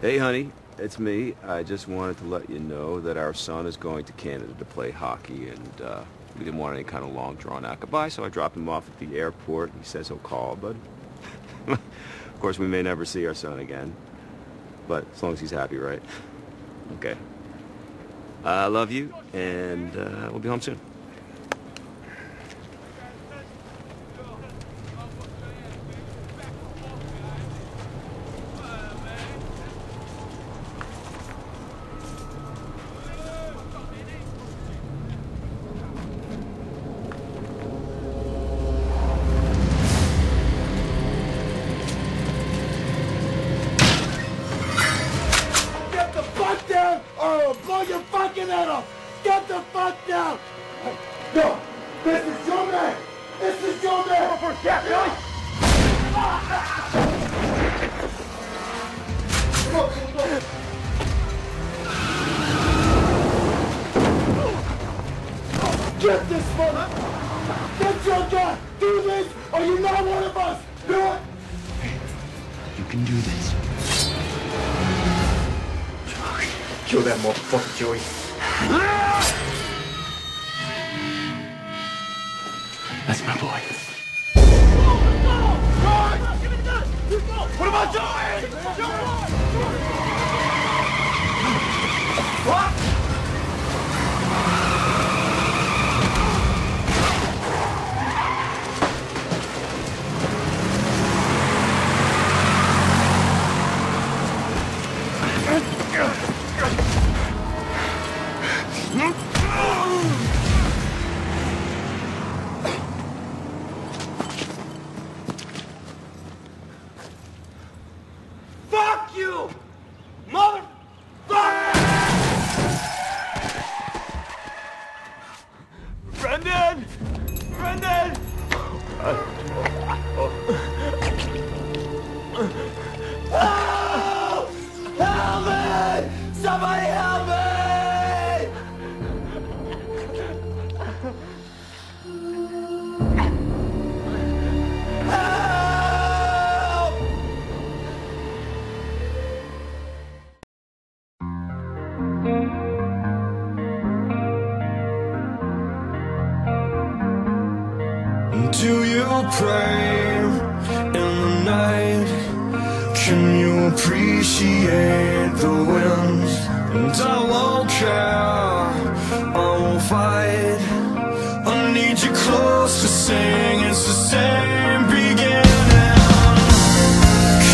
Hey, honey, it's me. I just wanted to let you know that our son is going to Canada to play hockey, and we didn't want any kind of long, drawn-out goodbye, so I dropped him off at the airport. He says he'll call, but of course, we may never see our son again, but as long as he's happy, right? Okay. I love you, and we'll be home soon. Your fucking head off! Get the fuck down! No! This is your man! This is your man! Over for a cap, really? Come on, come on. Get this mother! Get your gun! Do this, or you're not one of us! Do it! Hey, you can do this. Kill that motherfucker, Joey. That's my boy. Go! Go! Give me the gun! Go! What about Joey? Joey! What? Brendan! Help! Help me! Somebody help me! Help! Do you pray in the night? Can you appreciate the wind? And I won't care, I won't fight. I need you close to sing, it's the same beginning.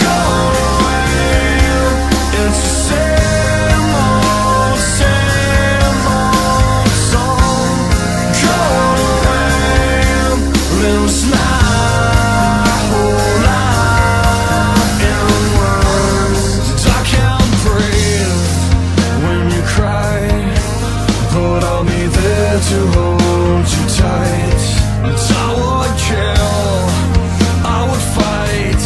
Go away, it's the same old, same old song. Go away, lives now. To hold you tight, I would kill, I would fight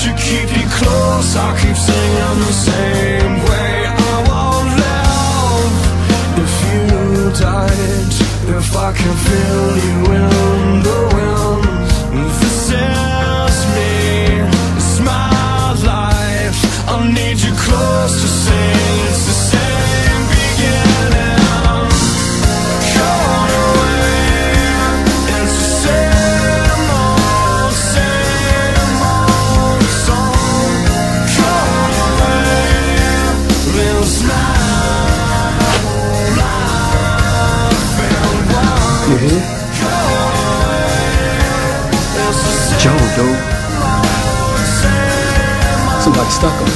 to keep you close. I'll keep singing the same way. I won't love if you died, if I can feel you in the wind. This is me, it's my life. I need you close to sing, it's the same beginning. Joe, dude. Somebody stuck him.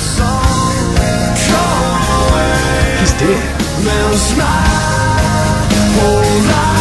He's dead.